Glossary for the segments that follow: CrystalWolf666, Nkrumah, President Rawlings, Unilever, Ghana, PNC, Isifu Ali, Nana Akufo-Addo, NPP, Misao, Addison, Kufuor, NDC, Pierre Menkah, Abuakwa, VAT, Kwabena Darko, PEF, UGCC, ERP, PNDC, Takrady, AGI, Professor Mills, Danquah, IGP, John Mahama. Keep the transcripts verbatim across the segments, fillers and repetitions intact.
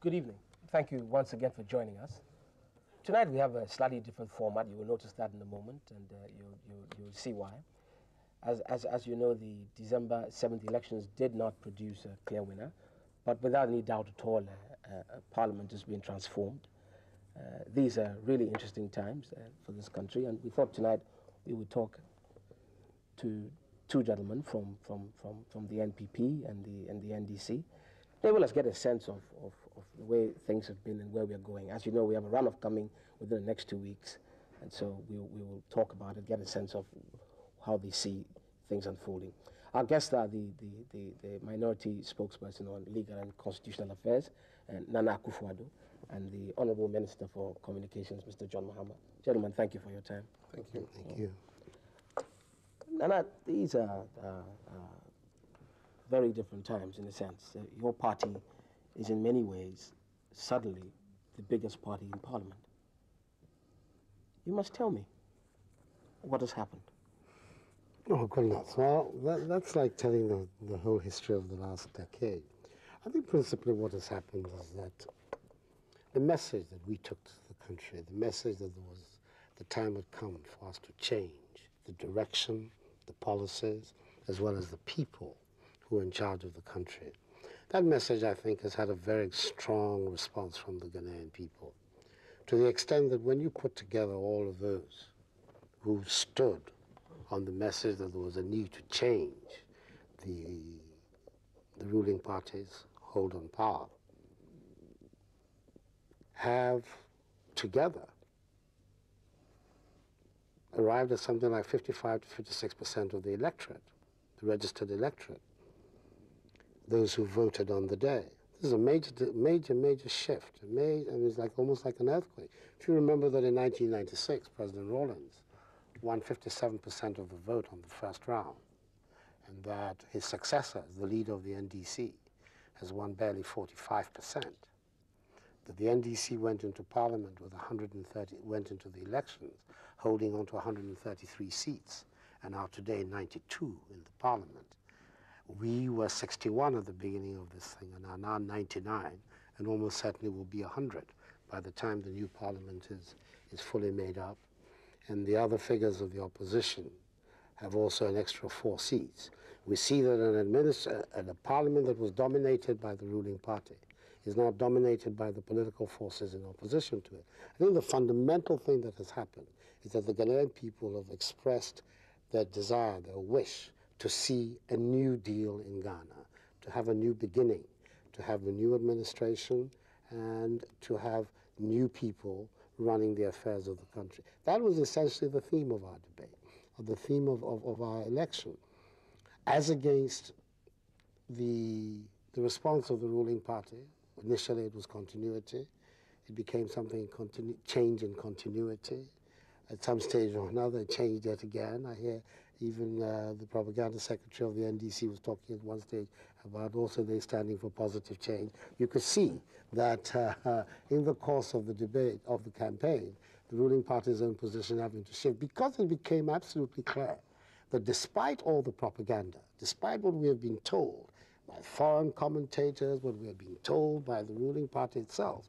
Good evening. Thank you once again for joining us. Tonight we have a slightly different format. You will notice that in a moment, and uh, you, you, you'll see why. As, as, as you know, the December seventh elections did not produce a clear winner, but without any doubt at all, uh, uh, Parliament is being transformed. Uh, these are really interesting times uh, for this country, and we thought tonight we would talk to two gentlemen from, from, from, from the N P P and the, and the N D C. They will let us get a sense of, of, of the way things have been and where we are going. As you know, we have a run-off coming within the next two weeks, and so we, we will talk about it, get a sense of how they see things unfolding. Our guests are the, the, the, the minority spokesperson on legal and constitutional affairs, and Nana Akufo-Addo, and the Honourable Minister for Communications, Mister John Mahama. Gentlemen, thank you for your time. Thank you. Thank yeah. you. Nana, these are uh, uh, very different times in a sense. Uh, your party is in many ways suddenly the biggest party in Parliament. You must tell me what has happened. Oh, goodness. Well, that, that's like telling the, the whole history of the last decade. I think principally what has happened is that the message that we took to the country, the message that there was the time had come for us to change the direction, the policies, as well as the people who are in charge of the country. That message, I think, has had a very strong response from the Ghanaian people, to the extent that when you put together all of those who stood on the message that there was a need to change the, the ruling party's hold on power, have together arrived at something like fifty-five to fifty-six percent of the electorate, the registered electorate, those who voted on the day. This is a major, major, major shift. It made, I mean, it's like, almost like an earthquake. If you remember that in nineteen ninety-six, President Rawlings won fifty-seven percent of the vote on the first round, and that his successor, the leader of the N D C, has won barely forty-five percent. That the N D C went into Parliament with one hundred thirty, went into the elections, holding on to one hundred thirty-three seats, and are today ninety-two in the Parliament. We were sixty-one at the beginning of this thing, and are now ninety-nine, and almost certainly will be one hundred by the time the new Parliament is, is fully made up. And the other figures of the opposition have also an extra four seats. We see that an administ- a, a parliament that was dominated by the ruling party is now dominated by the political forces in opposition to it. I think the fundamental thing that has happened is that the Ghanaian people have expressed their desire, their wish to see a new deal in Ghana, to have a new beginning, to have a new administration, and to have new people running the affairs of the country. That was essentially the theme of our debate, of the theme of, of, of our election, as against the, the response of the ruling party. Initially it was continuity. It became something, continu change in continuity. At some stage or another, it changed yet again. I hear even uh, the propaganda secretary of the N D C was talking at one stage about also they standing for positive change. You could see that uh, uh, in the course of the debate, of the campaign, the ruling party's own position having to shift, because it became absolutely clear that despite all the propaganda, despite what we have been told by foreign commentators, what we have been told by the ruling party itself,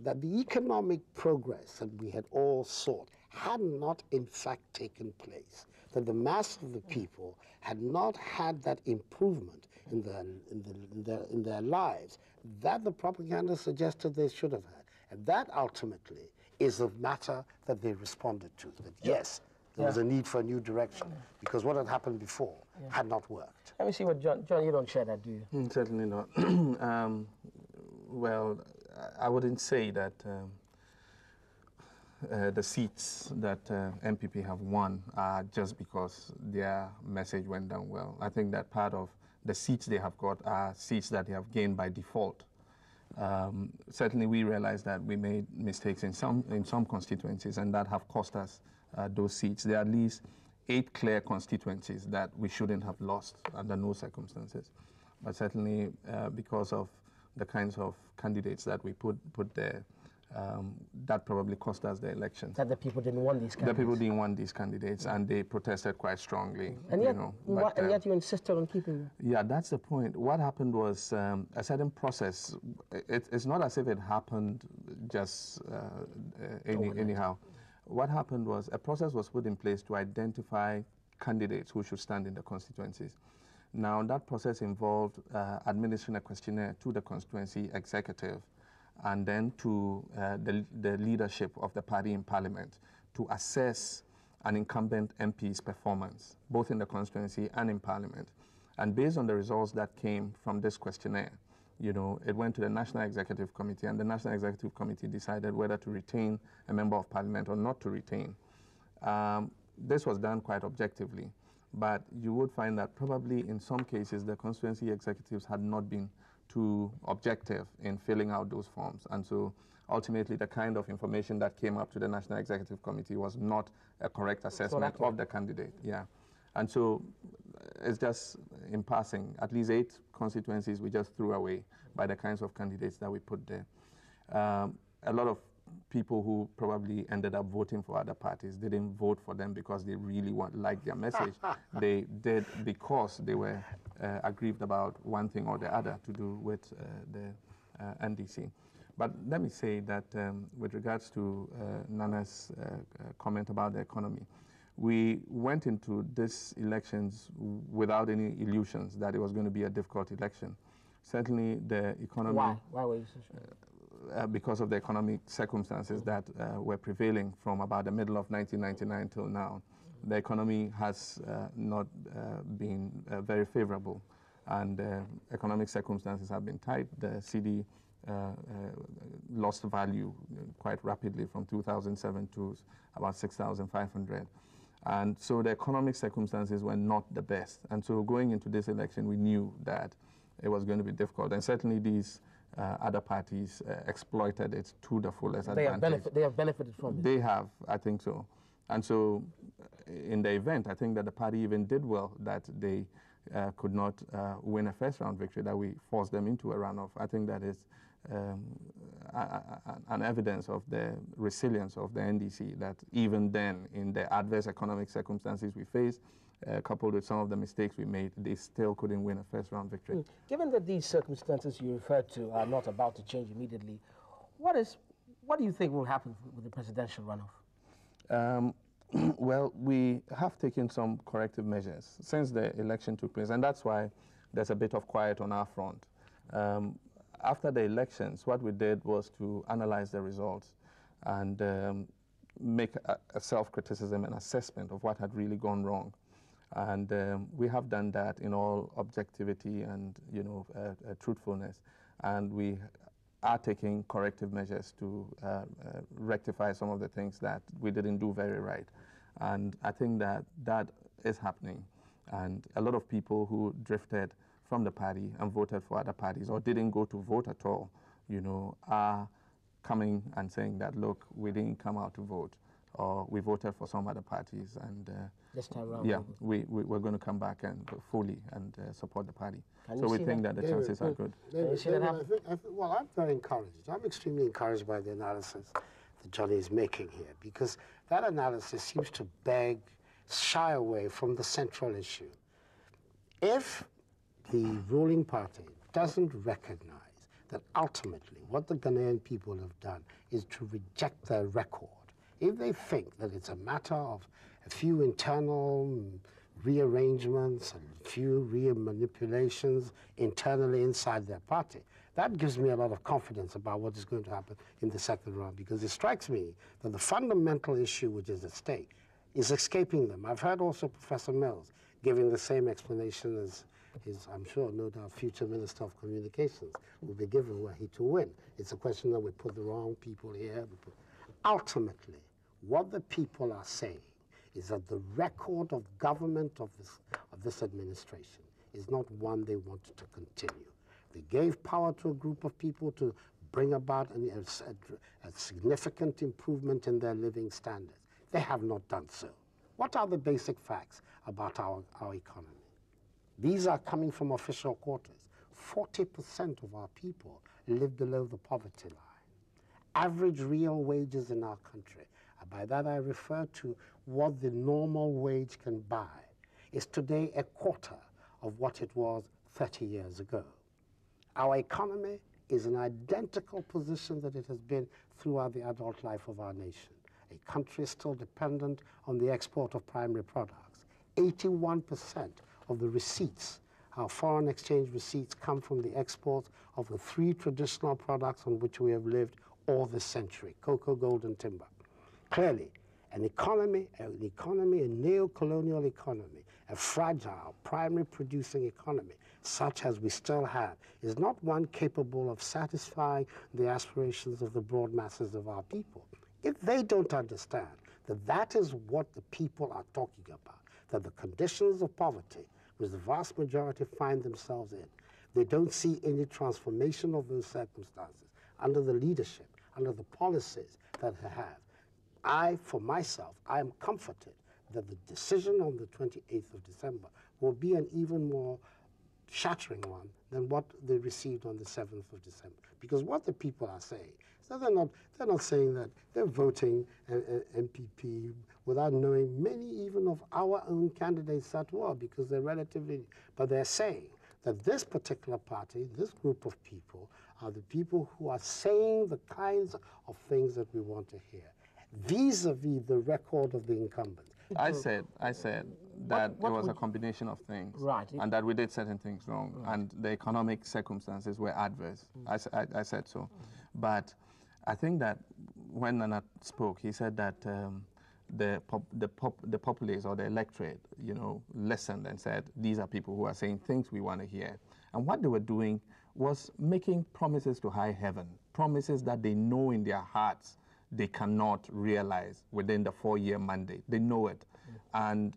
that the economic progress that we had all sought had not in fact taken place, that the mass of the people had not had that improvement in their, in, the, in, their, in their lives that the propaganda suggested they should have had. And that ultimately is the matter that they responded to, that yes, there yeah. was a need for a new direction, because what had happened before yeah. had not worked. Let me see what John, John, you don't share that, do you? Mm, certainly not. um, well, I wouldn't say that um, Uh, the seats that uh, N P P have won are just because their message went down well. I think that part of the seats they have got are seats that they have gained by default. Um, certainly we realize that we made mistakes in some, in some constituencies, and that have cost us uh, those seats. There are at least eight clear constituencies that we shouldn't have lost under no circumstances. But certainly uh, because of the kinds of candidates that we put, put there, Um, that probably cost us the election. That the people didn't want these candidates. The people didn't want these candidates, yeah. and they protested quite strongly. And yet you, know, but, and yet you insisted on keeping them. Yeah, that's the point. What happened was um, a certain process. It, it's not as if it happened just uh, any, anyhow. What happened was a process was put in place to identify candidates who should stand in the constituencies. Now, that process involved uh, administering a questionnaire to the constituency executive, and then to uh, the, the leadership of the party in parliament to assess an incumbent M P's performance, both in the constituency and in parliament. And based on the results that came from this questionnaire, you know, it went to the National Executive Committee, and the National Executive Committee decided whether to retain a member of parliament or not to retain. Um, this was done quite objectively, but you would find that probably in some cases the constituency executives had not been too objective in filling out those forms. And so ultimately the kind of information that came up to the National Executive Committee was not a correct assessment of the candidate. Yeah. And so it's just in passing, at least eight constituencies we just threw away by the kinds of candidates that we put there. Um, a lot of people who probably ended up voting for other parties didn't vote for them because they really want, liked their message. They did because they were uh, aggrieved about one thing or the other to do with uh, the uh, N D C. But let me say that um, with regards to uh, Nana's uh, comment about the economy, we went into this elections without any illusions that it was going to be a difficult election. Certainly the economy... Why? Why were you so sure? Uh, Uh, because of the economic circumstances that uh, were prevailing from about the middle of nineteen ninety-nine till now. The economy has uh, not uh, been uh, very favorable, and uh, economic circumstances have been tight. The C D uh, uh, lost value quite rapidly from two thousand seven to about six thousand five hundred. And so the economic circumstances were not the best. And so going into this election, we knew that it was going to be difficult. And certainly these Uh, other parties uh, exploited it to the fullest they advantage. Have they have benefited from it. They have, I think so. And so in the event, I think that the party even did well that they uh, could not uh, win a first round victory, that we forced them into a runoff. I think that is um, a, a, an evidence of the resilience of the N D C, that even then, in the adverse economic circumstances we faced, Uh, coupled with some of the mistakes we made, they still couldn't win a first-round victory. Mm. Given that these circumstances you referred to are not about to change immediately, what is, what do you think will happen with the presidential runoff? Um, well, we have taken some corrective measures since the election took place, and that's why there's a bit of quiet on our front. Um, after the elections, what we did was to analyze the results and um, make a, a self-criticism and assessment of what had really gone wrong. And um, we have done that in all objectivity and, you know, uh, uh, truthfulness. And we are taking corrective measures to uh, uh, rectify some of the things that we didn't do very right. And I think that that is happening. And a lot of people who drifted from the party and voted for other parties or didn't go to vote at all, you know, are coming and saying that, look, we didn't come out to vote, or we voted for some other parties, and uh, this time around, yeah, we, we we're going to come back and fully and uh, support the party. Can so we think that, that the David, chances David, are good. David, David, I think, I think, well, I'm very encouraged. I'm extremely encouraged by the analysis that Johnny is making here, because that analysis seems to beg, shy away from the central issue. If the ruling party doesn't recognize that ultimately what the Ghanaian people have done is to reject their record, if they think that it's a matter of a few internal rearrangements and a few re-manipulations internally inside their party, that gives me a lot of confidence about what is going to happen in the second round, because it strikes me that the fundamental issue which is at stake is escaping them. I've heard also Professor Mills giving the same explanation as his, I'm sure, no doubt, future Minister of Communications will be given were he to win. It's a question that we put the wrong people here. We put ultimately, what the people are saying is that the record of government of this, of this administration is not one they want to continue. They gave power to a group of people to bring about an, a, a significant improvement in their living standards. They have not done so. What are the basic facts about our, our economy? These are coming from official quarters. forty percent of our people live below the poverty line. average real wages in our country, and by that I refer to what the normal wage can buy, is today a quarter of what it was thirty years ago. Our economy is in an identical position that it has been throughout the adult life of our nation. A country still dependent on the export of primary products. eighty-one percent of the receipts, our foreign exchange receipts, come from the export of the three traditional products on which we have lived all this century: cocoa, gold, and timber. Clearly, an economy, an economy, a neo-colonial economy, a fragile, primary-producing economy, such as we still have, is not one capable of satisfying the aspirations of the broad masses of our people. If they don't understand that that is what the people are talking about, that the conditions of poverty, which the vast majority find themselves in, they don't see any transformation of those circumstances under the leadership, under the policies that they have. I, for myself, I am comforted that the decision on the twenty-eighth of December will be an even more shattering one than what they received on the seventh of December. Because what the people are saying, so they're not, they're not saying that they're voting N P P without knowing many even of our own candidates at all, because they're relatively, but they're saying that this particular party, this group of people, are the people who are saying the kinds of things that we want to hear, vis-a-vis the record of the incumbent. I said, I said that what, what it was a combination of things, right, and that we did certain things wrong, right, and the economic circumstances were adverse. Mm. I, I, I said so. Mm. But I think that when Nana spoke, he said that um, the, pop, the, pop, the populace or the electorate, you know, listened and said, these are people who are saying things we want to hear. And what they were doing was making promises to high heaven, promises that they know in their hearts they cannot realize within the four-year mandate. They know it. Yeah. And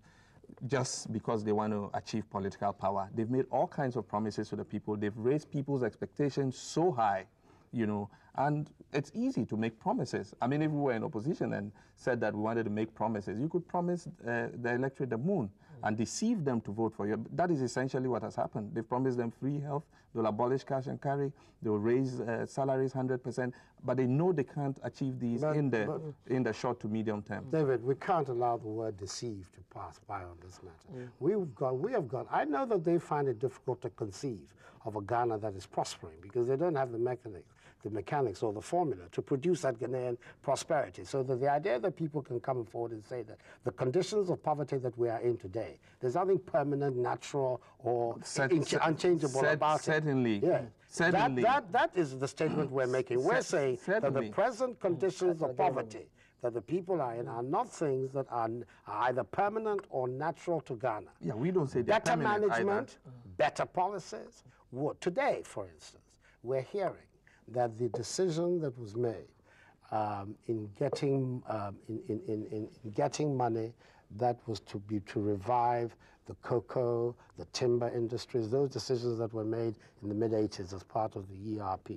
just because they want to achieve political power, they've made all kinds of promises to the people. They've raised people's expectations so high, you know, and it's easy to make promises. I mean, if we were in opposition and said that we wanted to make promises, you could promise uh, the electorate the moon yeah. and deceive them to vote for you. That is essentially what has happened. They've promised them free health, they'll abolish cash and carry, they'll raise uh, salaries one hundred percent, but they know they can't achieve these but, in, the, in the short to medium term. David, we can't allow the word deceive to pass by on this matter. Yeah. We've got, we have got, I know that they find it difficult to conceive of a Ghana that is prospering because they don't have the mechanics. the mechanics or the formula to produce that Ghanaian prosperity. So that the idea that people can come forward and say that the conditions of poverty that we are in today, there's nothing permanent, natural, or Cer unchangeable cer about certainly. it. Yeah. Certainly. That, that, that is the statement we're making. We're cer saying certainly. that the present conditions of poverty that the people are in are not things that are, are either permanent or natural to Ghana. Yeah, we don't say they're better management, either. better policies. Today, for instance, we're hearing that the decision that was made um, in getting um, in, in, in, in getting money that was to be to revive the cocoa, the timber industries, those decisions that were made in the mid eighties as part of the E R P.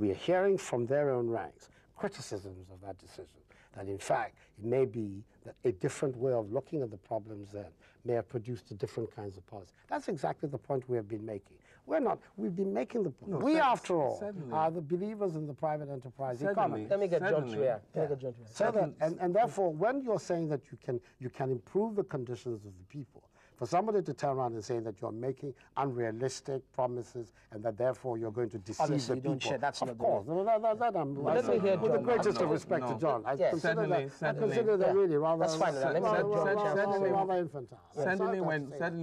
We are hearing from their own ranks criticisms of that decision, that in fact it may be that a different way of looking at the problems then may have produced different kinds of policy. That's exactly the point we have been making. We're not. We've been making the point. No, we, after all, certainly. are the believers in the private enterprise certainly. economy. Let me get John to react. Yeah. Let me get John to react. And, and therefore, when you're saying that you can, you can improve the conditions of the people, for somebody to turn around and say that you're making unrealistic promises and that therefore you're going to deceive Obviously, the people. Don't share. That's of not course. The that, that, that, that I'm, let me hear John. With the greatest no, of respect no. to John. I yes. consider certainly, that, certainly. I consider that yeah. really rather... That's fine. Let me rather infantile. Certainly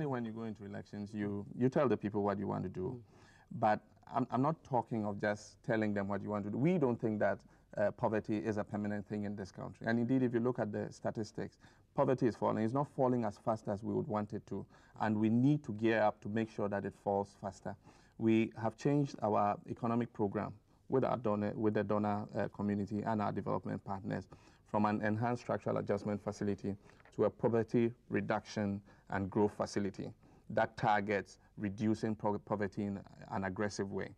when you go into elections, you tell the people what you want to do. Mm. But I'm, I'm not talking of just telling them what you want to do. We don't think that uh, poverty is a permanent thing in this country. And indeed, if you look at the statistics, poverty is falling. It's not falling as fast as we would want it to. And we need to gear up to make sure that it falls faster. We have changed our economic program with, our donor, with the donor uh, community and our development partners from an enhanced structural adjustment facility to a poverty reduction and growth facility that targets reducing poverty in an aggressive way.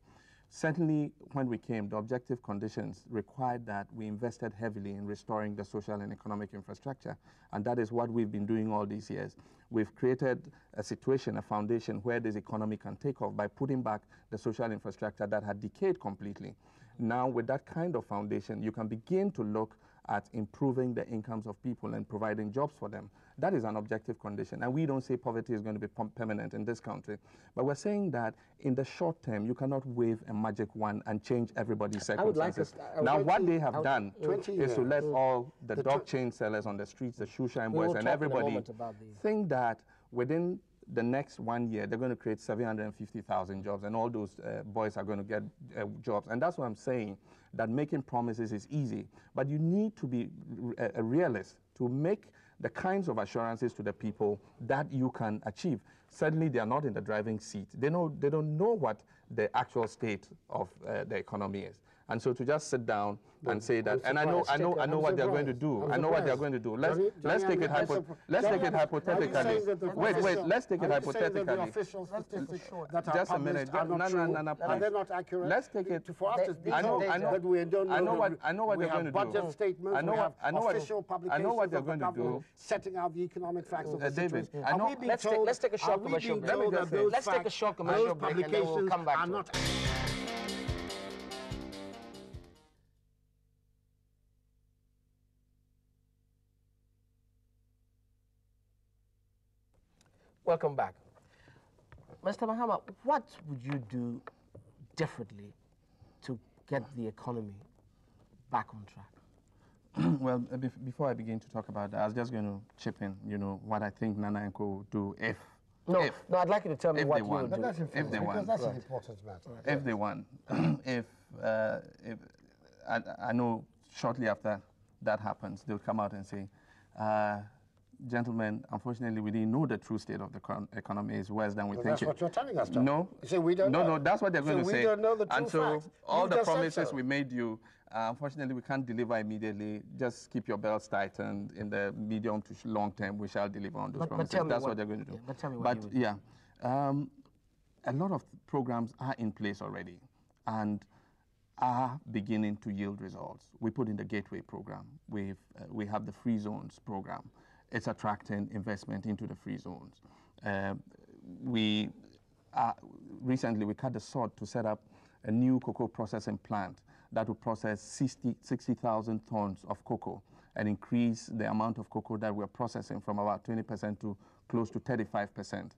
Certainly, when we came, the objective conditions required that we invested heavily in restoring the social and economic infrastructure, and that is what we've been doing all these years. We've created a situation, a foundation, where this economy can take off by putting back the social infrastructure that had decayed completely. Now, with that kind of foundation, you can begin to look at improving the incomes of people and providing jobs for them. That is an objective condition. And we don't say poverty is going to be permanent in this country. But we're saying that in the short term, you cannot wave a magic wand and change everybody's circumstances. I would like to, now, what they have done is to let all the dog chain sellers on the streets, the shoe shine boys, and everybody think that within the next one year, they're going to create seven hundred fifty thousand jobs, and all those uh, boys are going to get uh, jobs. And that's what I'm saying, that making promises is easy. But you need to be a, a realist to make the kinds of assurances to the people that you can achieve. Certainly, they are not in the driving seat. They, know, they don't know what the actual state of uh, the economy is. And so to just sit down but and say that, and I know, I know, I know what they're going to do. I know what they're going to do. Let's let's take it let's take it hypothetically. Wait, wait. Let's take it hypothetically. Just a minute. Let's take it. I know, I know, I know what I know what they're going to do. Budget statements. I know what I know what I know what they're going to do. Setting out the economic facts of the situation. I know. Let's take let's take a short commercial break. Let's take a short commercial break, and then we'll come back to it. Welcome back. Mister Mahama, what would you do differently to get the economy back on track? Well, uh, bef before I begin to talk about that, I was just going to chip in, you know, what I think Nana and Co would do if... No, if, no, I'd like you to tell me what you won. Would do. That's if they won. That's right. An important matter. Right. If they won. if, uh, if I, I know shortly after that happens, they'll come out and say, uh, gentlemen, unfortunately, we didn't know the true state of the economy is worse than we well, think. That's it. What you're telling us. Tom. No, you say we don't. No, know. No, that's what they're going so to we say. Don't know the true and so facts. All you the promises so. We made you, uh, unfortunately, we can't deliver immediately. Just keep your belts tightened. In the medium to long term, we shall deliver on those but, promises. But that's what, what they're going to do. Yeah, but tell me what but yeah, um, a lot of programs are in place already, and are beginning to yield results. We put in the Gateway program. We've uh, we have the Free Zones program. It's attracting investment into the free zones. Uh, we uh, recently we cut the sort to set up a new cocoa processing plant that will process sixty thousand tons of cocoa and increase the amount of cocoa that we're processing from about twenty percent to close to thirty-five percent.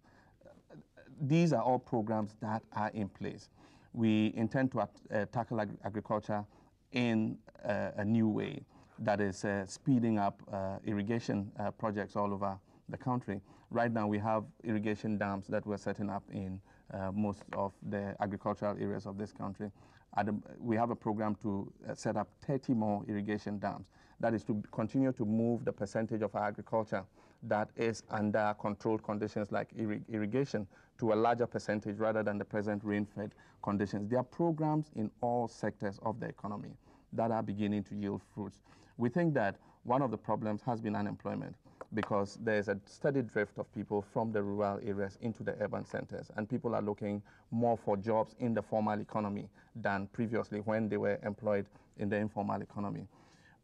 These are all programs that are in place. We intend to uh, tackle ag agriculture in uh, a new way. That is uh, speeding up uh, irrigation uh, projects all over the country. Right now we have irrigation dams that we're setting up in uh, most of the agricultural areas of this country. At a, we have a program to uh, set up thirty more irrigation dams. That is to continue to move the percentage of our agriculture that is under controlled conditions like irri irrigation to a larger percentage rather than the present rain-fed conditions. There are programs in all sectors of the economy that are beginning to yield fruits. We think that one of the problems has been unemployment because there's a steady drift of people from the rural areas into the urban centers, and people are looking more for jobs in the formal economy than previously when they were employed in the informal economy.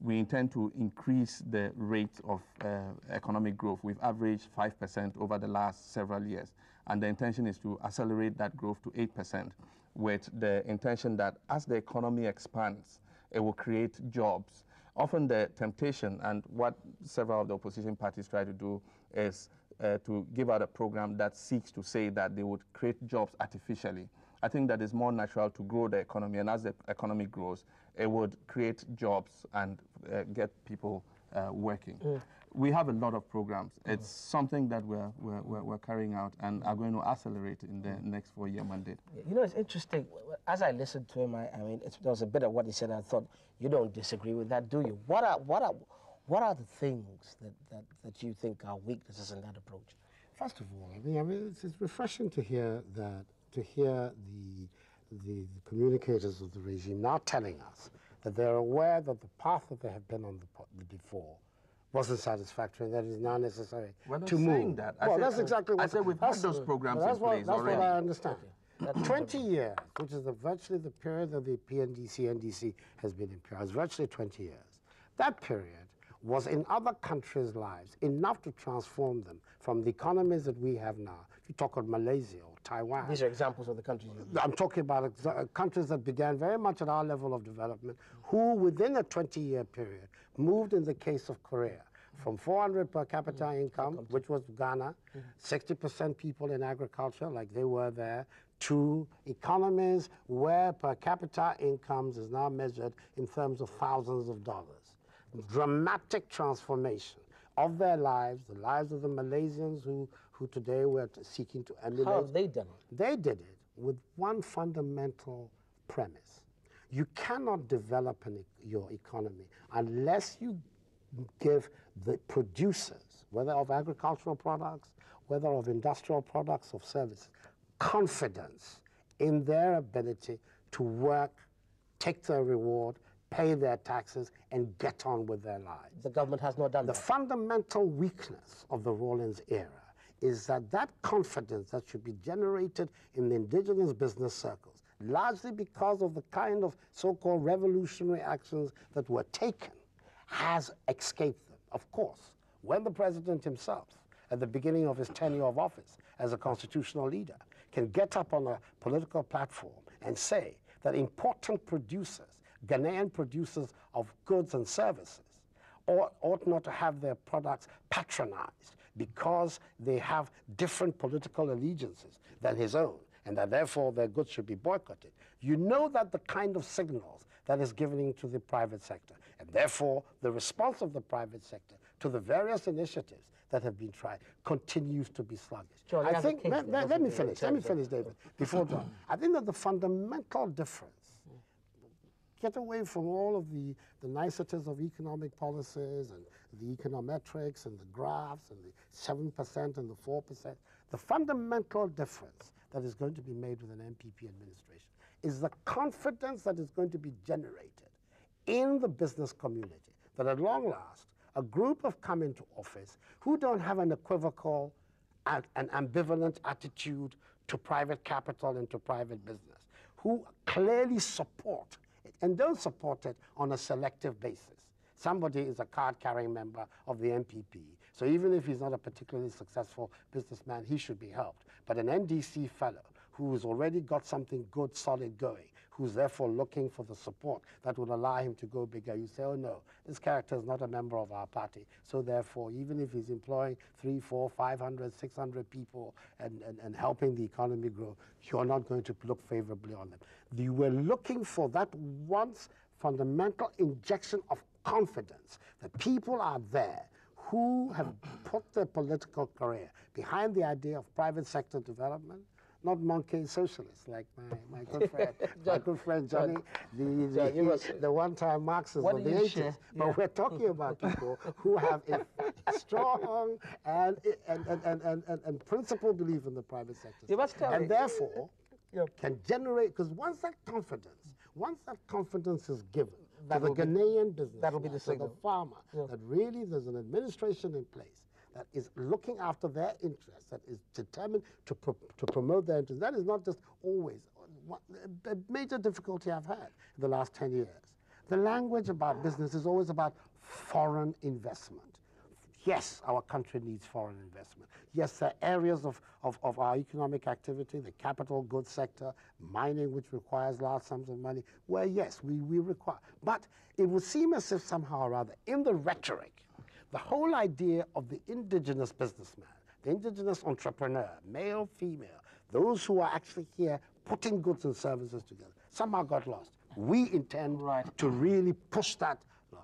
We intend to increase the rate of uh, economic growth. We've averaged five percent over the last several years, and the intention is to accelerate that growth to eight percent with the intention that as the economy expands, it will create jobs. Often the temptation, and what several of the opposition parties try to do, is uh, to give out a program that seeks to say that they would create jobs artificially. I think that it's more natural to grow the economy, and as the economy grows, it would create jobs and uh, get people uh, working. Mm. We have a lot of programs. Mm. It's something that we're, we're, we're carrying out and are going to accelerate in the mm. next four-year mandate. You know, it's interesting. As I listened to him, I, I mean, it's, there was a bit of what he said. I thought, you don't disagree with that, do you? What are, what are, what are the things that, that, that you think are weaknesses in that approach? First of all, I mean, I mean it's, it's refreshing to hear that, to hear the, the, the communicators of the regime now telling us that they're aware that the path that they have been on the, before wasn't satisfactory, and that is now necessary to move. We're not saying that. Well, that's exactly what I said. We've had those programs in place already. That's what I understand. that twenty years, which is the, virtually the period that the P N D C N D C has been in power, is virtually twenty years. That period was in other countries' lives enough to transform them from the economies that we have now. If you talk of Malaysia or Taiwan. These are examples of the countries. I'm talking about countries that began very much at our level of development, who within a twenty-year period moved, in the case of Korea, from four hundred per capita mm-hmm. income, which was Ghana, sixty percent mm-hmm. people in agriculture, like they were there, to economies where per capita incomes is now measured in terms of thousands of dollars. Dramatic transformation of their lives, the lives of the Malaysians who, who today were seeking to emulate. How have they done it? They did it with one fundamental premise. You cannot develop an, your economy unless you give the producers, whether of agricultural products, whether of industrial products, of services, confidence in their ability to work, take their reward, pay their taxes, and get on with their lives. The government has not done that. The fundamental weakness of the Rawlings era is that that confidence that should be generated in the indigenous business circles, largely because of the kind of so-called revolutionary actions that were taken, has escaped them. Of course, when the president himself, at the beginning of his tenure of office as a constitutional leader, can get up on a political platform and say that important producers, Ghanaian producers of goods and services, ought, ought not to have their products patronized because they have different political allegiances than his own, and that therefore their goods should be boycotted. You know that the kind of signals that is given to the private sector, and therefore the response of the private sector to the various initiatives that have been tried continues to be sluggish. John, I think, let, let, let me finish, let me finish, David, before John. I think that the fundamental difference, get away from all of the, the niceties of economic policies and the econometrics and the graphs and the seven percent and the four percent. The fundamental difference that is going to be made with an N P P administration is the confidence that is going to be generated in the business community, that at long last, a group have come into office who don't have an equivocal and an ambivalent attitude to private capital and to private business, who clearly support and don't support it on a selective basis. Somebody is a card-carrying member of the N P P, so even if he's not a particularly successful businessman, he should be helped. But an N D C fellow who's already got something good, solid going, who's therefore looking for the support that would allow him to go bigger, you say, oh no, this character is not a member of our party, so therefore, even if he's employing three, four, five hundred, six hundred people and, and, and helping the economy grow, you're not going to look favorably on them. You were looking for that once fundamental injection of confidence that people are there who have put their political career behind the idea of private sector development, not monkey socialists like my, my good friend, my good friend Johnny, the, the, the, the one-time Marxist of the eighties. But yeah. We're talking about people who have a strong and and, and, and, and, and, and principled belief in the private sector. You must tell and me. Therefore yep. can generate, because once that confidence, once that confidence is given that to the Ghanaian business, that will be the signal. The farmer, yeah. that really there's an administration in place that is looking after their interests, that is determined to, pro to promote their interests. That is not just always. A major difficulty I've had in the last ten years. The language about business is always about foreign investment. Yes, our country needs foreign investment. Yes, there are areas of, of, of our economic activity, the capital goods sector, mining, which requires large sums of money, where yes, we, we require. But it would seem as if somehow or other, in the rhetoric, the whole idea of the indigenous businessman, the indigenous entrepreneur, male, female, those who are actually here putting goods and services together, somehow got lost. We intend right. to really push that.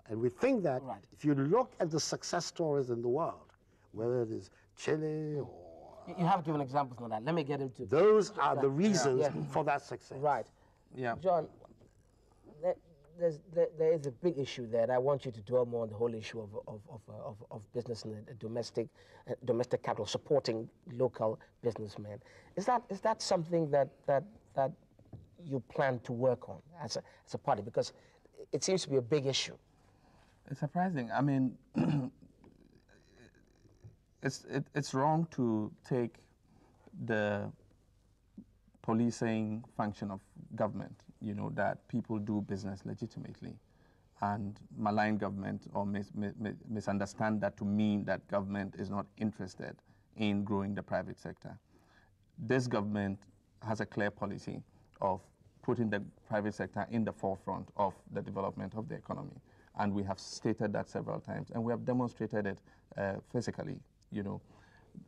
And we think that right. if you look at the success stories in the world, whether it is Chile or... You, you have given examples on that. Let me get into... Those are that. the reasons yeah. for that success. Right. Yeah. John, that, There's, there, there is a big issue there, and I want you to dwell more on the whole issue of, of, of, of, of business and the domestic, uh, domestic capital supporting local businessmen. Is that, is that something that, that, that you plan to work on as a, as a party? Because it seems to be a big issue. It's surprising. I mean, it's, it, it's wrong to take the policing function of government, you know, that people do business legitimately, and malign government or mis mis misunderstand that to mean that government is not interested in growing the private sector. This government has a clear policy of putting the private sector in the forefront of the development of the economy. And we have stated that several times, and we have demonstrated it uh, physically. You know,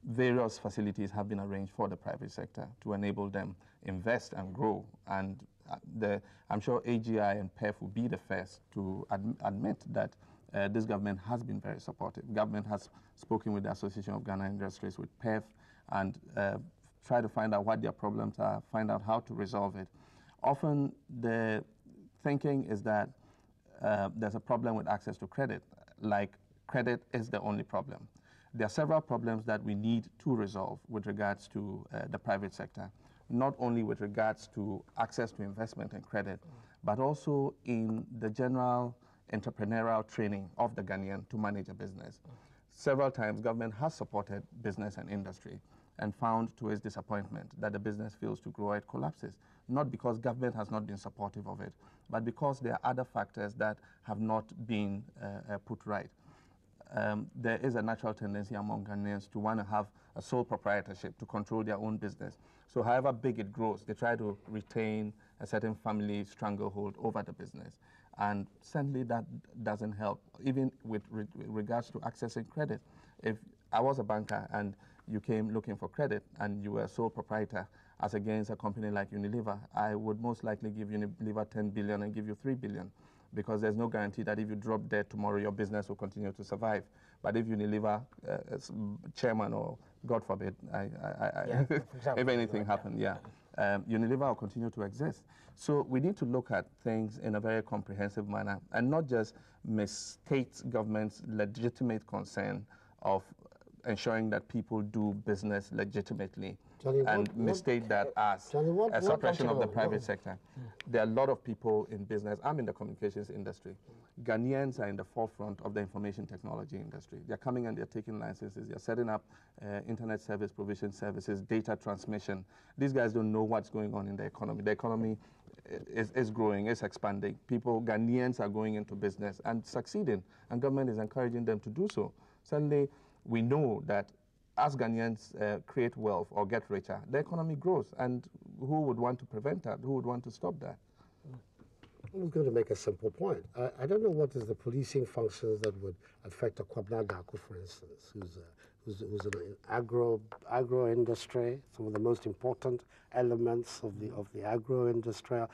various facilities have been arranged for the private sector to enable them invest and grow. And the, I'm sure A G I and P E F will be the first to ad admit that uh, this government has been very supportive. Government has spoken with the Association of Ghana Industries, with P E F, and uh, try to find out what their problems are, find out how to resolve it. Often the thinking is that uh, there's a problem with access to credit, like credit is the only problem. There are several problems that we need to resolve with regards to uh, the private sector, not only with regards to access to investment and credit, but also in the general entrepreneurial training of the Ghanaian to manage a business. Several times government has supported business and industry, and found to his disappointment that the business fails to grow, it collapses. Not because government has not been supportive of it, but because there are other factors that have not been uh, uh, put right. Um, there is a natural tendency among Ghanaians to want to have a sole proprietorship, to control their own business. So however big it grows, they try to retain a certain family stranglehold over the business. And certainly that doesn't help, even with re regards to accessing credit. If I was a banker and you came looking for credit and you were a sole proprietor, as against a company like Unilever, I would most likely give Unilever ten billion and give you three billion, because there's no guarantee that if you drop dead tomorrow, your business will continue to survive. But if Unilever uh, chairman, or God forbid, I, I, I yeah, example, if anything right happened, yeah, um, Unilever will continue to exist. So we need to look at things in a very comprehensive manner and not just misstate government's legitimate concern of ensuring that people do business legitimately, Johnny, and what, mistake what, that as Johnny, what, a suppression of the private sector. There are a lot of people in business. I'm in the communications industry. Ghanaians are in the forefront of the information technology industry. They're coming and they're taking licenses. They're setting up uh, internet service provision services, data transmission. These guys don't know what's going on in the economy. The economy is, is growing, is expanding. People, Ghanaians are going into business and succeeding, and government is encouraging them to do so. Suddenly, we know that as Ghanaians uh, create wealth or get richer, the economy grows, and who would want to prevent that? Who would want to stop that? I was going to make a simple point. I, I don't know what is the policing functions that would affect a Kwabena Darko, for instance, who's, uh, who's, who's an agro, agro industry, some of the most important elements of the, of the agro industry, a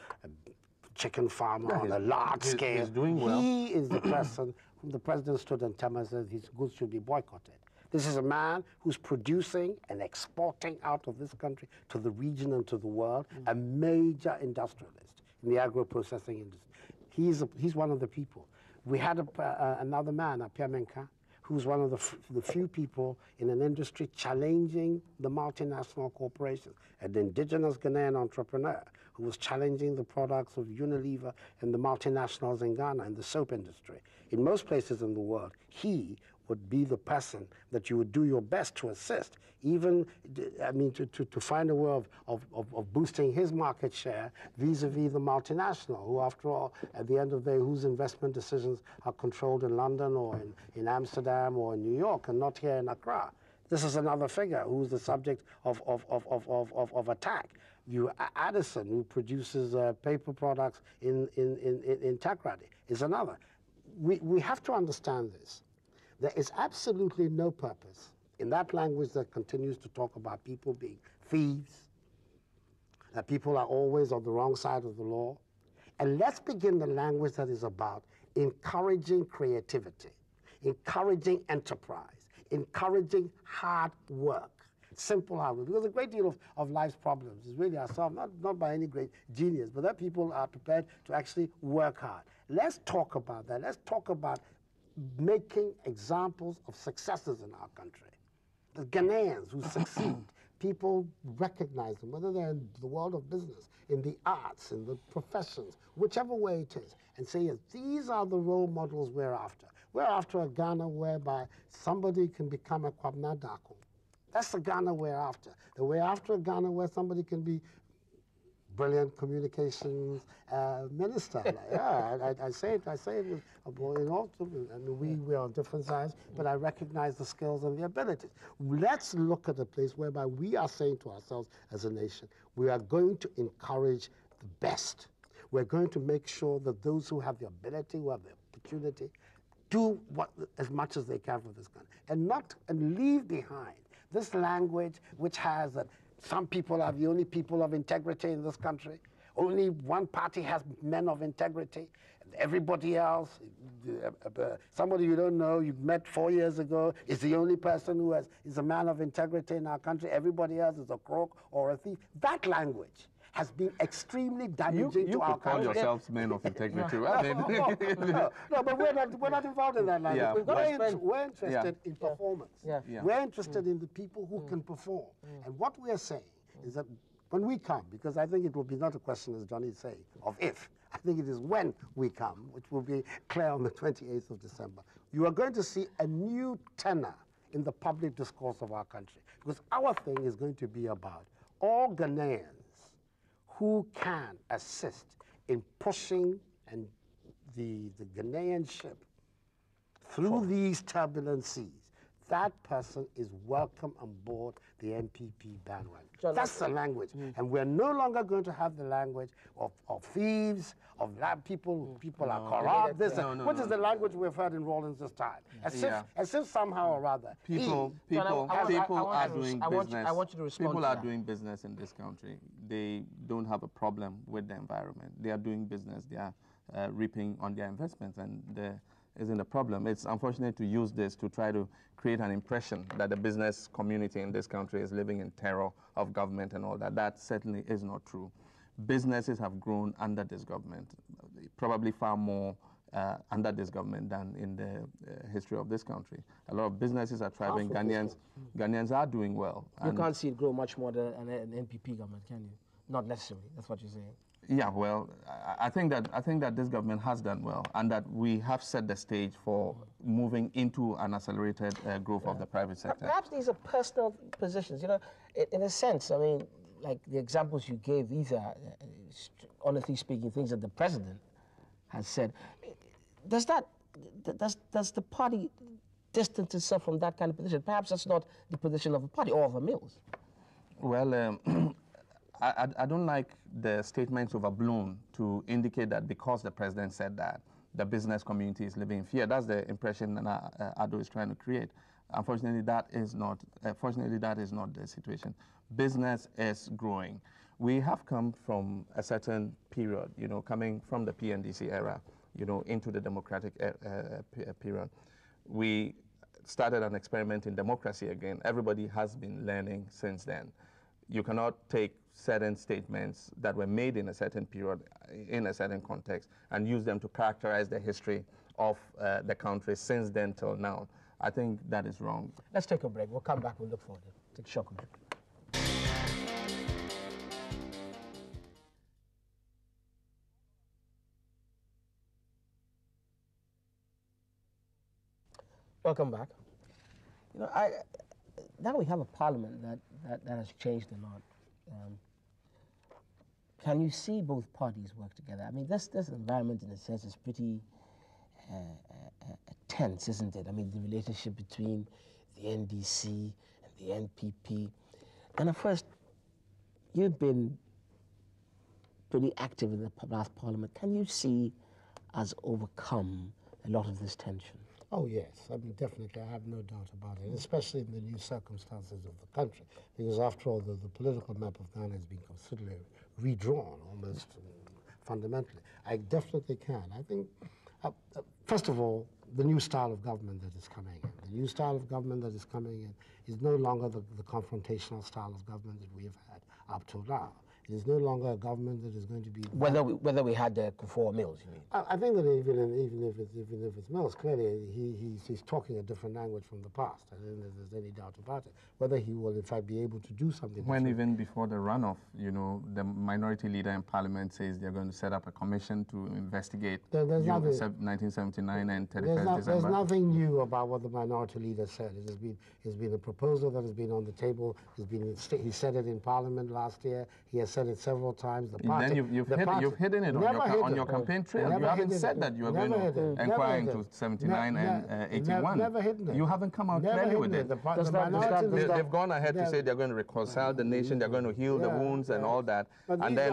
chicken farmer yeah, on a large he's, scale. He's doing well. He is the person whom the president stood and told us that his goods should be boycotted. This is a man who's producing and exporting out of this country to the region and to the world, mm-hmm. a major industrialist in the agro-processing industry. He's, a, he's one of the people. We had a, uh, another man, uh, Pierre Menkah, who's one of the, f the few people in an industry challenging the multinational corporations, an indigenous Ghanaian entrepreneur who was challenging the products of Unilever and the multinationals in Ghana and the soap industry. In most places in the world, he would be the person that you would do your best to assist, even, I mean, to, to, to find a way of, of, of boosting his market share vis-a-vis the multinational, who, after all, at the end of the day, whose investment decisions are controlled in London or in, in Amsterdam or in New York and not here in Accra. This is another figure who's the subject of, of, of, of, of, of attack. You, Addison, who produces uh, paper products in, in, in, in, in Takrady, is another. We, we have to understand this. There is absolutely no purpose in that language that continues to talk about people being thieves, that people are always on the wrong side of the law. And let's begin the language that is about encouraging creativity, encouraging enterprise, encouraging hard work, simple hard work. Because a great deal of, of life's problems is really ourselves, not, not by any great genius, but that people are prepared to actually work hard. Let's talk about that. Let's talk about making examples of successes in our country. The Ghanaians who succeed, people recognize them, whether they're in the world of business, in the arts, in the professions, whichever way it is, and say, yes, these are the role models we're after. We're after a Ghana whereby somebody can become a Kwabena Darko. That's the Ghana we're after. We're after a Ghana where somebody can be brilliant communications uh, minister. Like, yeah, I, I say it, I say it, in all, and we, we are on different sides, but I recognize the skills and the abilities. Let's look at a place whereby we are saying to ourselves as a nation, we are going to encourage the best. We're going to make sure that those who have the ability, who have the opportunity, do what, as much as they can for this country, and not and leave behind this language which has that some people are the only people of integrity in this country. Only one party has men of integrity. Everybody else, somebody you don't know, you met four years ago, is the only person who has, is a man of integrity in our country. Everybody else is a crook or a thief. That language has been extremely damaging you, you to our country. You could call yourselves men of integrity, no, right? No, no, no, no, no, but we're not, we're not involved in that language. Yeah, we're, we're, in, we're interested yeah. in performance. Yeah. Yeah. We're interested mm. in the people who mm. can perform. Mm. And what we're saying mm. is that when we come, because I think it will be not a question, as Johnny is saying, of if. I think it is when we come, which will be clear on the twenty-eighth of December. You are going to see a new tenor in the public discourse of our country. Because our thing is going to be about all Ghanaians who can assist in pushing and the, the Ghanaian ship through oh. these turbulent seas. That person is welcome on board the N P P bandwagon. John, that's the language. Mm. And we're no longer going to have the language of, of thieves, of lab people, mm. people no, are corrupt. This, no, no, what no, is no, the no, language no. we've heard in Rawlings this time? As, yeah. if, as if somehow or rather. People, he, people, I, I, people I, I, I are doing I want, business. I want you to respond people to are that. doing business in this country. They don't have a problem with the environment. They are doing business. They are uh, reaping on their investments. And the, isn't a problem. It's unfortunate to use this to try to create an impression that the business community in this country is living in terror of government and all that. That certainly is not true. Businesses have grown under this government, probably far more uh, under this government than in the uh, history of this country. A lot of businesses are thriving. Ghanaians, Ghanaians are doing well. You can't see it grow much more than an, an N P P government, can you? Not necessarily, that's what you're saying. Yeah, well, I, I think that I think that this government has done well, and that we have set the stage for moving into an accelerated uh, growth yeah. of the private sector. Perhaps these are personal positions, you know. In, in a sense, I mean, like the examples you gave, these are, uh, honestly speaking, things that the president has said. Does that does does the party distance itself from that kind of position? Perhaps that's not the position of a party or of a Mills. Well. Um, I, I don't like the statements overblown to indicate that because the president said that, the business community is living in fear. That's the impression Nana Akufo-Addo is trying to create. Unfortunately, that is not, uh, fortunately, that is not the situation. Business is growing. We have come from a certain period, you know, coming from the P N D C era, you know, into the democratic er uh, period. We started an experiment in democracy again. Everybody has been learning since then. You cannot take certain statements that were made in a certain period, in a certain context, and use them to characterize the history of uh, the country since then till now. I think that is wrong. Let's take a break. We'll come back. We'll look forward to it. Take a short break. Welcome back. You know, I, now we have a parliament that, that, that has changed a lot. Um, can you see both parties work together? I mean, this, this environment, in a sense, is pretty uh, uh, tense, isn't it? I mean, the relationship between the N D C and the N P P. And at first, you've been pretty active in the last parliament. Can you see us overcome a lot of this tension? Oh, yes. I mean, definitely. I have no doubt about it, especially in the new circumstances of the country. Because, after all, the, the political map of Ghana has been considerably redrawn, almost um, fundamentally. I definitely can. I think, uh, uh, first of all, the new style of government that is coming in. The new style of government that is coming in is no longer the, the confrontational style of government that we have had up till now. It is no longer a government that is going to be... Whether we, whether we had uh, Kufuor Mills, you mean? I, I think that even, even, if it's, even if it's Mills, clearly he, he's, he's talking a different language from the past. I don't think there's any doubt about it. Whether he will, in fact, be able to do something... When even before the runoff, you know, the minority leader in parliament says they're going to set up a commission to investigate there, there's nothing, nineteen seventy-nine and thirty-first December. There's nothing new about what the minority leader said. It has been, it's been a proposal that has been on the table. It's been, he said it in parliament last year. He has said it several times. The party, then you've, you've, the hit, party, you've hidden it on your, hidden, on your campaign trail. You haven't said it. that you are never going to inquire into seventy-nine ne and uh, eighty-one. Never hidden it. You haven't come out clearly with it. it. The the that, they, they've gone ahead to say they're going to reconcile the nation, they're going to heal yeah, the wounds yeah. and all that. But and then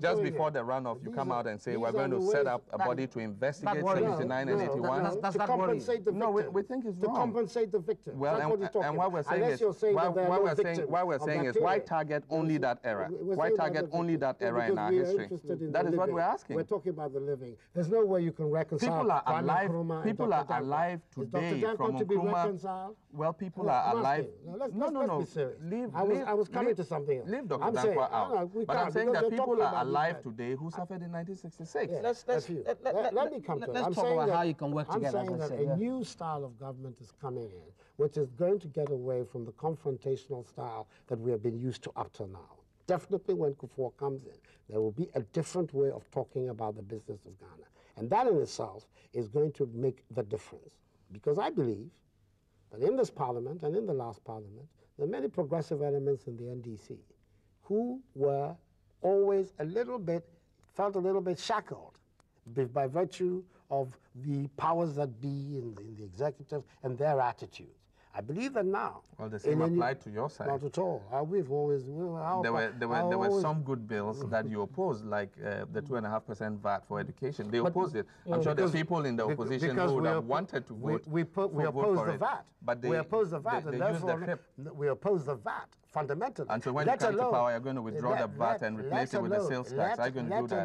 just before the runoff, you come out and say, we're going to set up a body to investigate seventy-nine and eighty-one. To compensate the victim. No, we think it's wrong. To compensate the victim. Well, and what we're saying is, what we're saying is, why target only that era? Why target only that era in our history? That is what we're asking. We're talking about the living. There's no way you can reconcile. People are alive. People are alive today from Nkrumah. Well, people are alive. No, no, no. Leave. I was coming to something else. Leave Doctor Danquah out. But I'm saying that people are alive today who suffered in nineteen sixty-six. Let's let's let me come to it. Let's talk about how you can work together. I'm saying that a new style of government is coming in, which is going to get away from the confrontational style that we have been used to up till now. Definitely when Kufuor comes in, there will be a different way of talking about the business of Ghana. And that in itself is going to make the difference. Because I believe that in this parliament and in the last parliament, there are many progressive elements in the N D C who were always a little bit, felt a little bit shackled by virtue of the powers that be in the, in the executive and their attitudes. I believe that now. Well, the same applied to your side. Not at all. Uh, we've always. We were, our, there were there were there were some good bills that you opposed, like uh, the two and a half percent V A T for education. They opposed it. I'm sure there's people in the opposition who would have wanted to vote. We we opposed the V A T. But they we opposed the V A T, and therefore we opposed the V A T fundamentally. And so when you come to power, you're going to withdraw the V A T and replace it with the sales tax. Are you going to do that?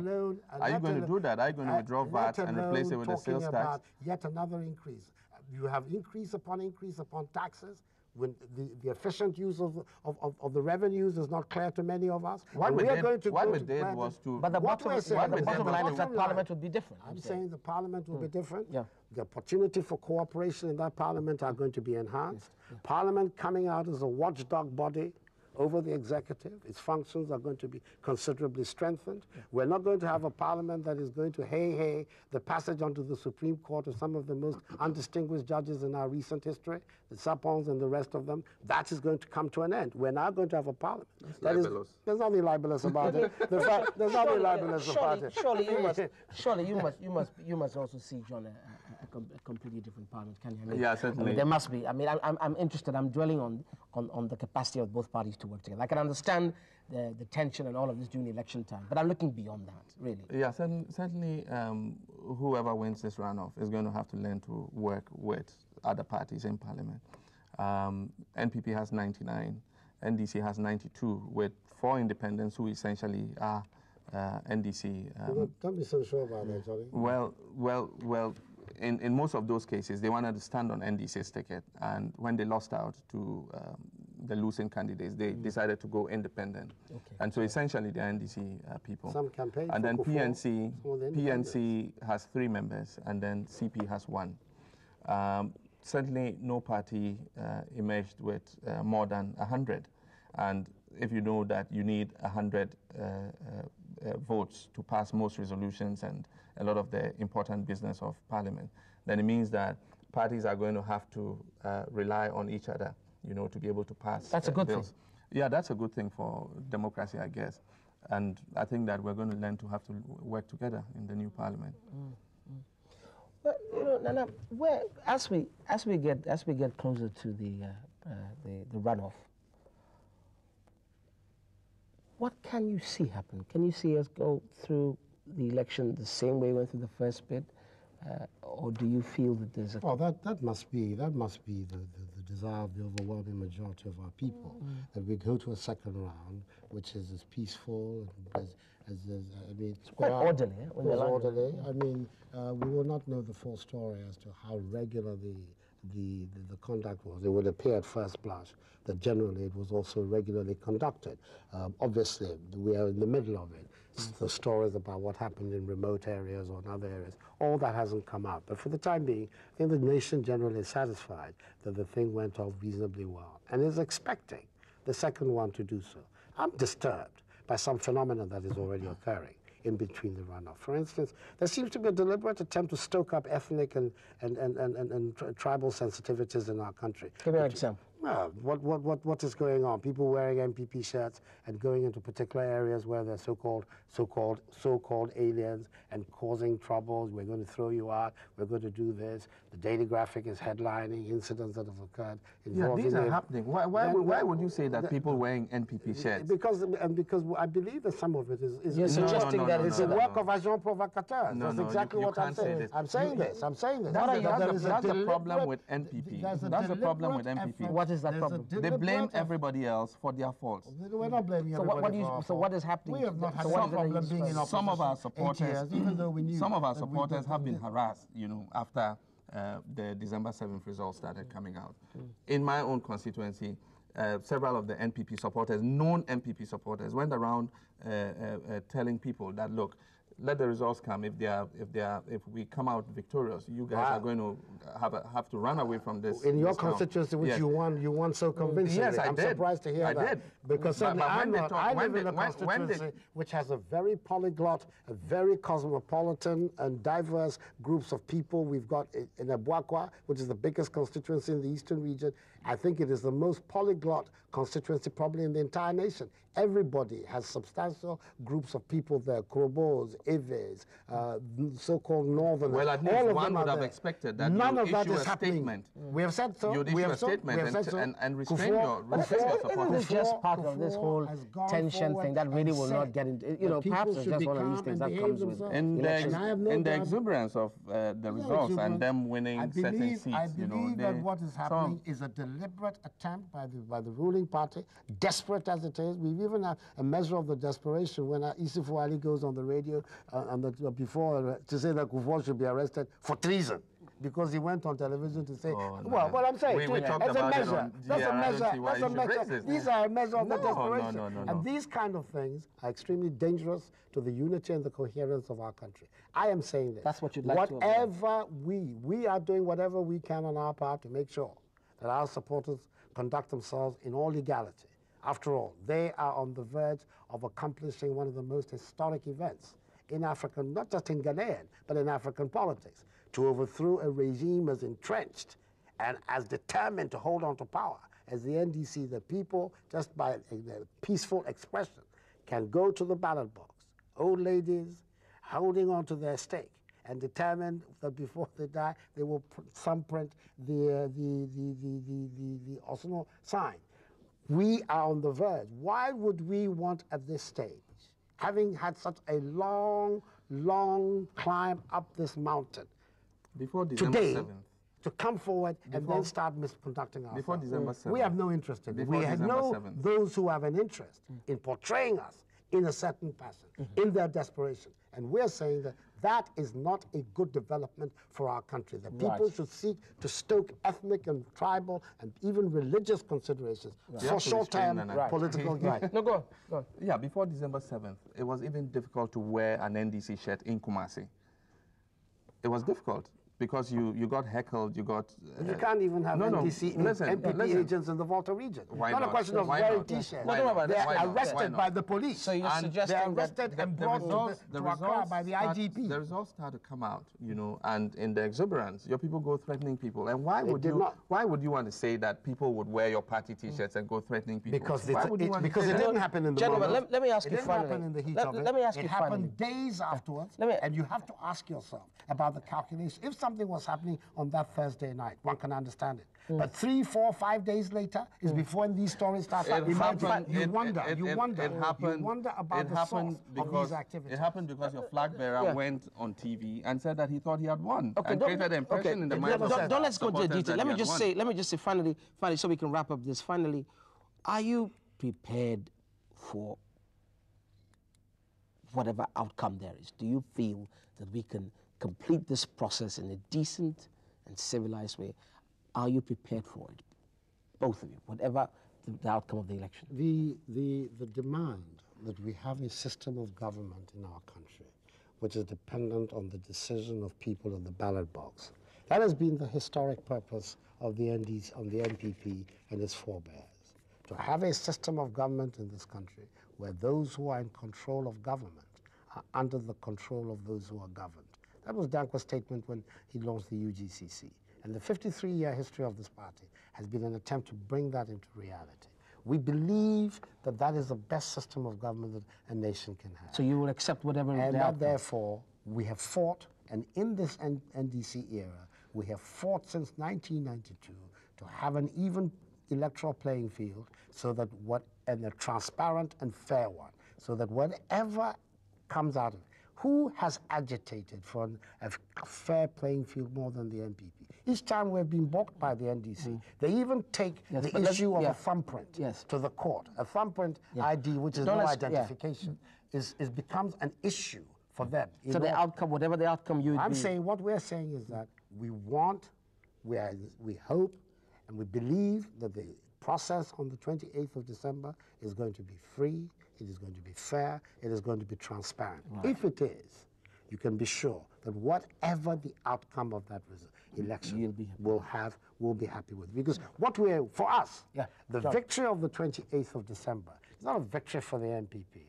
Are you going to do that? Are you going to withdraw V A T and replace it with the sales tax? Yet another increase. You have increase upon increase upon taxes when the, the efficient use of, of, of, of the revenues is not clear to many of us. What we, we did, are going to what go we to did was to... But the bottom, what saying, what the bottom line is that parliament would be different. I'm saying, saying the parliament will hmm. be different. Yeah. The opportunity for cooperation in that parliament are going to be enhanced. Yes. Yeah. Parliament coming out as a watchdog body over the executive. Its functions are going to be considerably strengthened. Yeah. We're not going to have a parliament that is going to hey-hey the passage onto the Supreme Court of some of the most undistinguished judges in our recent history, the Sapons and the rest of them. That is going to come to an end. We're now going to have a parliament. That's that libelous. Is, there's nothing libelous about it. There's, not, there's surely, nothing libelous surely, about surely it. You must, surely you must, you must, you must also see, John, a, a, a completely different parliament, can you? I mean, yeah, certainly. I mean, there must be. I mean, I, I'm, I'm interested. I'm dwelling on, on, on the capacity of both parties to work together. I can understand the, the tension and all of this during election time, but I'm looking beyond that, really. Yeah, certain, certainly um, whoever wins this runoff is going to have to learn to work with other parties in parliament. Um, N P P has ninety-nine, N D C has ninety-two, with four independents who essentially are uh, N D C. Um, don't, don't be so sure about that, Johnny. Well, well, well, in, in most of those cases, they wanted to stand on N D C's ticket, and when they lost out to um, the losing candidates, they mm. decided to go independent. Okay. And so essentially the N D C uh, people. Some campaign and then P N C, the P N C has three members, and then C P has one. Um, certainly no party uh, emerged with uh, more than one hundred. And if you know that you need one hundred uh, uh, uh, votes to pass most resolutions and a lot of the important business of parliament, then it means that parties are going to have to uh, rely on each other, you know, to be able to pass. That's uh, a good bills. thing. Yeah, that's a good thing for democracy, I guess. And I think that we're going to learn to have to work together in the new parliament. Mm, mm. Well, you know, Nana, where, as we as we get as we get closer to the uh, uh, the, the runoff, what can you see happen? Can you see us go through the election the same way we went through the first bit, uh, or do you feel that there's a? Oh, that that must be that must be the. the desire of the overwhelming majority of our people, mm. that we go to a second round, which is as peaceful, and as, as, as, I mean... It's quite are, orderly. It's orderly. Yeah. I mean, uh, we will not know the full story as to how regular the, the, the, the conduct was. It would appear at first blush that generally it was also regularly conducted. Um, obviously, we are in the middle of it. Mm. The stories about what happened in remote areas or in other areas, all that hasn't come out. But for the time being, I think the nation generally is satisfied that the thing went off reasonably well and is expecting the second one to do so. I'm disturbed by some phenomenon that is already occurring in between the runoff. For instance, there seems to be a deliberate attempt to stoke up ethnic and, and, and, and, and, and, and tribal sensitivities in our country. Give me an example. Well, what, what, what, what is going on? People wearing N P P shirts and going into particular areas where they're so-called so-called, so-called aliens and causing troubles. We're going to throw you out. We're going to do this. The Daily Graphic is headlining incidents that have occurred. Yeah, these are happening. Why, why, then, why would you say that the, people wearing N P P shirts? Because, and because I believe that some of it is... is You're suggesting no, no, no, that no, it's no, a no, work no. of agents provocateurs. No, That's no, exactly you, you what I'm saying. I'm saying this. I'm saying this. That's the problem with N P P. That's the problem with N P P. Is that problem? They blame everybody else for their faults. We're not blaming so everybody what do you, for So what is happening? We have not so had some problem being in opposition. Some of our supporters, even though we knew some of our supporters have been harassed, you know, after uh, the December seventh results started coming out. Mm. In my own constituency, uh, several of the N P P supporters, known N P P supporters, went around uh, uh, uh, telling people that, look, let the results come. If they are, if they are, if we come out victorious, you guys wow. are going to have a, have to run away from this. In your this constituency, which yes. you won, you won so convincingly. Yes, I I'm did. surprised to hear I that. I did. Because certainly but, but I'm not, talk, I live they, in a when, constituency when which has a very polyglot, a very cosmopolitan and diverse groups of people. We've got in Abuakwa, which is the biggest constituency in the eastern region. I think it is the most polyglot constituency probably in the entire nation. Everybody has substantial groups of people there, Krobos, Eves, uh, so-called northerners. Well, at least one would have there. expected that None of that is a happening. Statement. We have said so. You'd issue we have a so, statement have and, so. and, and restrain your, restrain your support. It's just part Kufuor of this whole tension thing that really will not get into, you know, perhaps it's just one of these things that comes with in the, in the exuberance of uh, the results and them winning certain seats. I believe that what is happening is a deliberate attempt by the by the ruling party, desperate as it is. We've even had a measure of the desperation when Isifu Ali goes on the radio uh, and the, uh, before uh, to say that Kufuor should be arrested for treason, because he went on television to say, oh, no. well, what I'm saying, we, we that's, a measure, that's a measure, that's a measure, these are a measure of no, the desperation. No, no, no, no. And these kind of things are extremely dangerous to the unity and the coherence of our country. I am saying this. That's what you'd like whatever to Whatever we, we are doing whatever we can on our part to make sure that our supporters conduct themselves in all legality. After all, they are on the verge of accomplishing one of the most historic events in African, not just in Ghanaian, but in African politics, to overthrow a regime as entrenched and as determined to hold on to power as the N D C. The people, just by their peaceful expression, can go to the ballot box, old ladies holding on to their stake, and determined that before they die, they will pr some print the, uh, the, the, the, the, the, the Osino sign. We are on the verge. Why would we want at this stage, having had such a long, long climb up this mountain, before December seventh, to come forward before, and then start misconducting ourselves? Before December seventh. We have no interest in it. We know those who have an interest mm. in portraying us in a certain fashion, mm-hmm. in their desperation. And we're saying that that is not a good development for our country. The people right. should seek to stoke ethnic and tribal and even religious considerations right. for short-term right. political gain. Right. No, go on. go on. Yeah, before December seventh, it was even difficult to wear an N D C shirt in Kumasi. It was difficult because you, you got heckled, you got... Uh, you can't even have no, N D C, no, listen, N P P listen. agents in the Volta region. Why not? Not a question of wearing T-shirts. They're arrested by the police. So you're and suggesting they're arrested that and the, brought the results, to, the, to Accra by the start, I G P. The results start to come out, you know, and in the exuberance, your people go threatening people. And why they would you not. Why would you want to say that people would wear your party T-shirts mm. and go threatening people? Because why would it, you because it didn't that? happen in the Gentlemen, moment. let me ask you finally. It didn't happen in the heat of it. It happened days afterwards, and you have to ask yourself about the calculation. Something was happening on that Thursday night, one can understand it. Mm. But three, four, five days later is mm. before these stories start. It happened, you it, wonder, it, it, you wonder, it, it, it happened, you wonder about the source because, of these activities. It happened because your flag bearer yeah. went on T V and said that he thought he had won, okay, and created an impression okay. in the mind. Don't, don't, don't let's go to the detail. Let me just say, let me just say finally, finally, so we can wrap up this. Finally, are you prepared for whatever outcome there is? Do you feel that we can complete this process in a decent and civilized way? Are you prepared for it, both of you, whatever the, the outcome of the election? The, the, the demand that we have a system of government in our country which is dependent on the decision of people in the ballot box, that has been the historic purpose of the N D C, of the N P P and its forebears, to have a system of government in this country where those who are in control of government are under the control of those who are governed. That was Danquah's statement when he launched the U G C C. And the fifty-three year history of this party has been an attempt to bring that into reality. We believe that that is the best system of government that a nation can have. So you will accept whatever it is. And that, therefore, we have fought, and in this N D C era, we have fought since nineteen ninety-two to have an even electoral playing field, so that what, and a transparent and fair one, so that whatever comes out of it. Who has agitated for an, a fair playing field more than the N P P? Each time we've been balked by the N D C. Mm. They even take yes, the issue of yeah. a thumbprint yes. to the court. A thumbprint yeah. I D, which is Don't no identification, yeah. is, is becomes an issue for them. So the know, outcome, whatever the outcome you I'm be. saying, what we're saying is that we want, we, are, we hope, and we believe that the process on the twenty-eighth of December is going to be free, it is going to be fair, it is going to be transparent. Right. If it is, you can be sure that whatever the outcome of that election be will have, we'll be happy with. Because what we're, for us, yeah. the Sorry. victory of the twenty-eighth of December is not a victory for the N P P.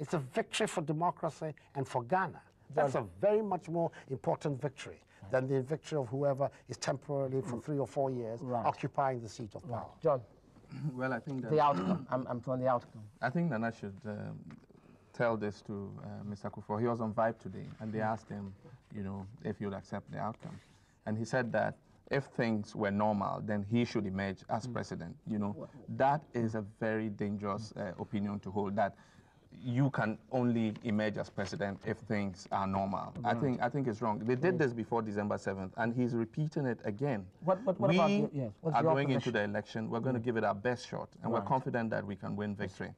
It's a victory for democracy and for Ghana. That's a very much more important victory than the victory of whoever is temporarily for three or four years right. occupying the seat of power. Right. John. Well, I think that the outcome. I'm, I'm from the outcome. I think Nana should um, tell this to uh, Mister Kufuor. He was on Vibe today, and they asked him, you know, if he would accept the outcome, and he said that if things were normal, then he should emerge as mm. president. You know, that is a very dangerous uh, opinion to hold. That you can only emerge as president if things are normal. Right. I think I think it's wrong. They did this before December seventh, and he's repeating it again. What, what, what we about the, yes. What's are going position? into the election. We're going mm. to give it our best shot, and right. we're confident that we can win victory.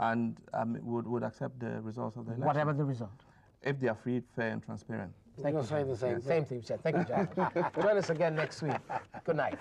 Yeah. And um, would would accept the results of the election. Whatever the result, if they are free, fair, and transparent. Thank You're you. Saying the same yes. same thing, sir. Thank you, John. Join us again next week. Good night.